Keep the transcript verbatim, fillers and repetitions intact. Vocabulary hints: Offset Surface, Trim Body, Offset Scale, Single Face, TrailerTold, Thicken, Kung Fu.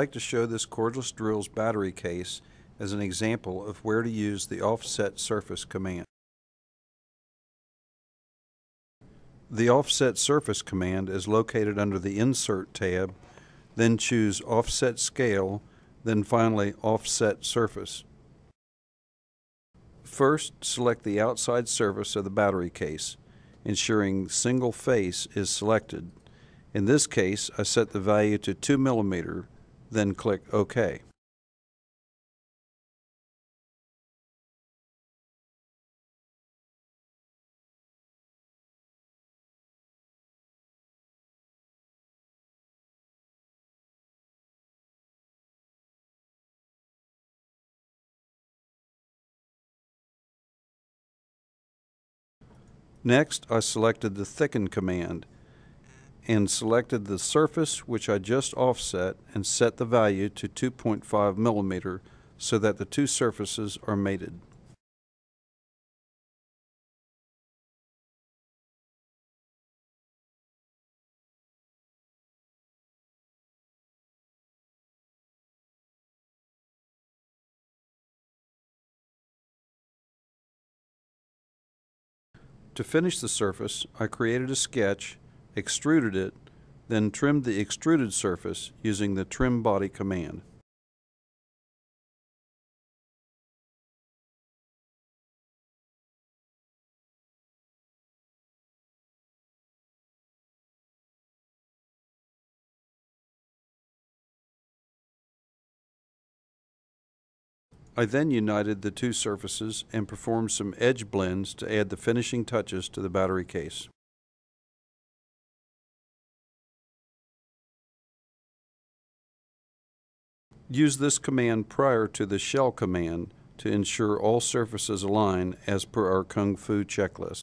like to show this cordless drill's battery case as an example of where to use the Offset Surface command. The Offset Surface command is located under the Insert tab, then choose Offset Scale, then finally Offset Surface. First, select the outside surface of the battery case, ensuring Single Face is selected. In this case, I set the value to two millimeters, then click OK. Next, I selected the Thicken command and selected the surface which I just offset and set the value to two point five millimeters so that the two surfaces are mated. To finish the surface, I created a sketch, extruded it, then trimmed the extruded surface using the Trim Body command. I then united the two surfaces and performed some edge blends to add the finishing touches to the battery case. Use this command prior to the shell command to ensure all surfaces align as per our Kung Fu checklist.